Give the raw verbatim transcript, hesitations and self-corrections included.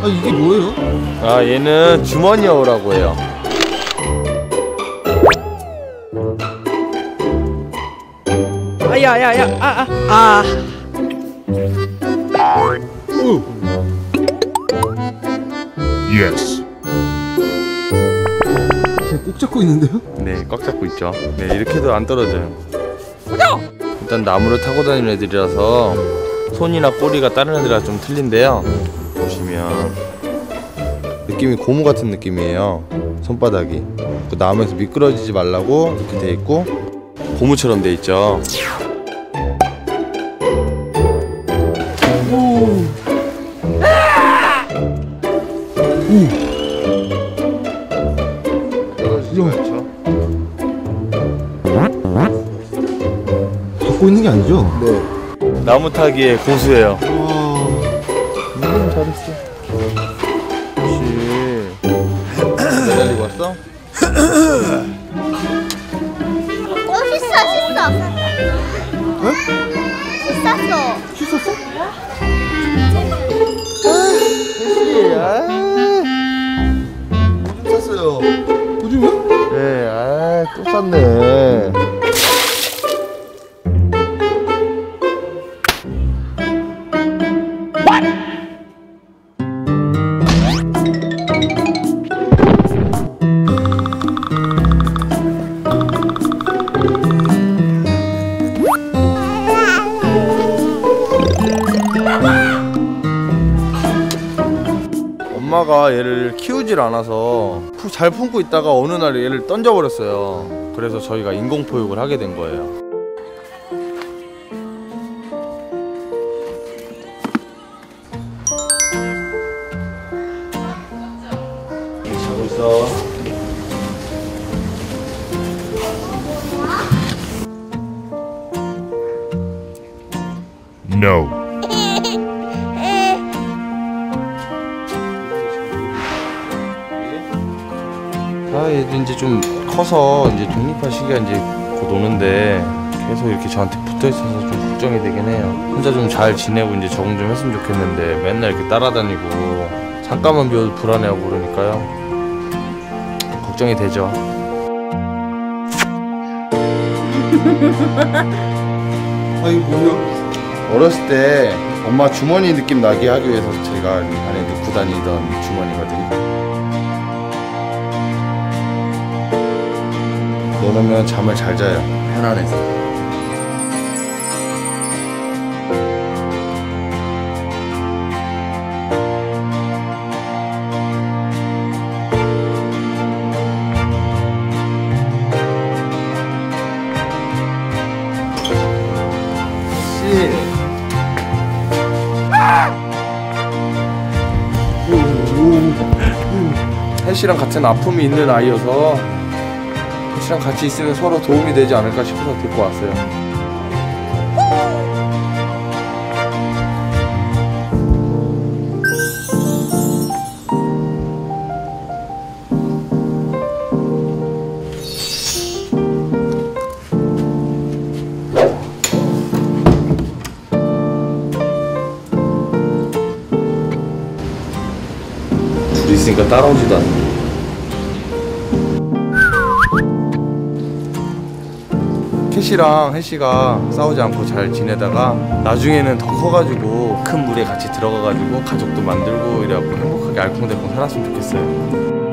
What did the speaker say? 아, 이게 뭐예요? 아, 얘는 주머니 어우라고 해요. 야야야 아아 아. 오. 예스. 꼭 잡고 있는데요? 네, 꽉 잡고 있죠. 네, 이렇게 해도 안 떨어져요. 일단 나무를 타고 다니는 애들이라서 손이나 꼬리가 다른 애들이랑 좀 틀린데요. 보시면 느낌이 고무 같은 느낌이에요. 손바닥이. 그 나무에서 미끄러지지 말라고 이렇게 돼 있고 고무처럼 돼 있죠. 떨어지죠? 갖고 있는 게 아니죠? 네. 나무 타기에 고수예요. 음, 잘했어. 혹시 기다리고 왔어? 어, 씻어, 씻어. 네? 씻었어. 씻었어? 혜씨, 아, 오줌 쌌어요. 오줌이요? 네, 아, 또 쌌네. 엄마가 얘를 키우질 않아서 잘 품고 있다가 어느 날 얘를 던져버렸어요. 그래서 저희가 인공포육을 하게 된 거예요. 자고 있어. No. 아, 얘도 이제 좀 커서 이제 독립할 시기가 이제 곧 오는데 계속 이렇게 저한테 붙어있어서 좀 걱정이 되긴 해요. 혼자 좀 잘 지내고 이제 적응 좀 했으면 좋겠는데 맨날 이렇게 따라다니고 잠깐만 비워도 불안해하고 그러니까요. 걱정이 되죠. 아, 이거 뭐야? 어렸을 때 엄마 주머니 느낌 나게 하기 위해서 제가 안에 넣고 다니던 주머니거든요. 그러면 잠을 잘 자요. 편안해서. 씨. 혜씨랑 같은 아픔이 있는 아이여서 혜씨랑 같이 있으면 서로 도움이 되지 않을까 싶어서 데리고 왔어요. 둘이 있으니까 따라오지도 않네. 혜씨랑 혜씨가 싸우지 않고 잘 지내다가 나중에는 더 커가지고 큰 물에 같이 들어가가지고 가족도 만들고 이래갖고 행복하게 알콩달콩 살았으면 좋겠어요.